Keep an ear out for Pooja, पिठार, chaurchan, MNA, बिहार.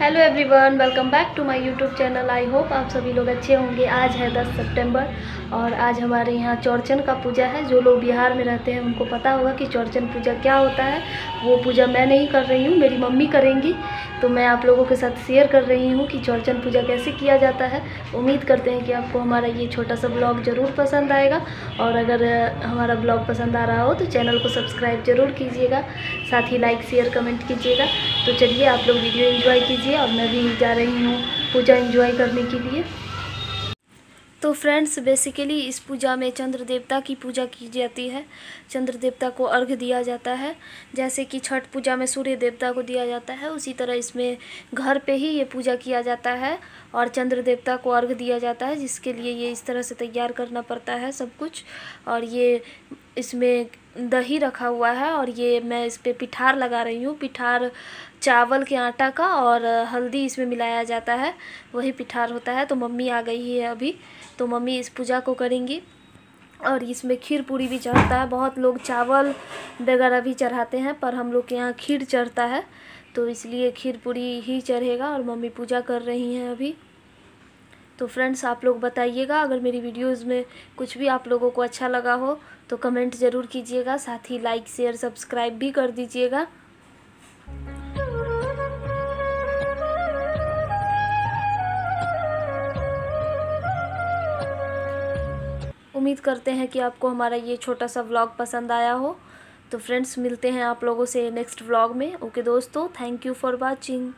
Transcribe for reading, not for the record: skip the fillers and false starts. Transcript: Hello everyone, welcome back to my YouTube channel. I hope आप सभी लोग अच्छे होंगे। आज है 10 सितंबर और आज हमारे यहाँ चौरचन का पूजा है। जो लोग बिहार में रहते हैं उनको पता होगा कि चौरचन पूजा क्या होता है। वो पूजा मैं नहीं कर रही हूँ, मेरी मम्मी करेंगी, तो मैं आप लोगों के साथ शेयर कर रही हूँ कि चौरचन पूजा कैसे किया जाता है। उम्मीद करते हैं कि आपको हमारा ये छोटा सा ब्लॉग ज़रूर पसंद आएगा, और अगर हमारा ब्लॉग पसंद आ रहा हो तो चैनल को सब्सक्राइब ज़रूर कीजिएगा, साथ ही लाइक शेयर कमेंट कीजिएगा। तो चलिए आप लोग वीडियो एंजॉय कीजिए, और मैं भी जा रही हूँ पूजा एंजॉय करने के लिए। तो फ्रेंड्स, बेसिकली इस पूजा में चंद्र देवता की पूजा की जाती है। चंद्र देवता को अर्घ दिया जाता है, जैसे कि छठ पूजा में सूर्य देवता को दिया जाता है, उसी तरह इसमें घर पे ही ये पूजा किया जाता है और चंद्र देवता को अर्घ दिया जाता है, जिसके लिए ये इस तरह से तैयार करना पड़ता है सब कुछ। और ये इसमें दही रखा हुआ है, और ये मैं इस पर पिठार लगा रही हूँ। पिठार चावल के आटा का और हल्दी इसमें मिलाया जाता है, वही पिठार होता है। तो मम्मी आ गई है अभी, तो मम्मी इस पूजा को करेंगी। और इसमें खीर पूरी भी चढ़ता है। बहुत लोग चावल वगैरह भी चढ़ाते हैं, पर हम लोग के यहाँ खीर चढ़ता है, तो इसलिए खीर पूरी ही चढ़ेगा। और मम्मी पूजा कर रही हैं अभी। तो फ्रेंड्स, आप लोग बताइएगा, अगर मेरी वीडियोस में कुछ भी आप लोगों को अच्छा लगा हो तो कमेंट ज़रूर कीजिएगा, साथ ही लाइक शेयर सब्सक्राइब भी कर दीजिएगा। उम्मीद करते हैं कि आपको हमारा ये छोटा सा व्लॉग पसंद आया हो। तो फ्रेंड्स, मिलते हैं आप लोगों से नेक्स्ट व्लॉग में। ओके दोस्तों, थैंक यू फॉर वॉचिंग।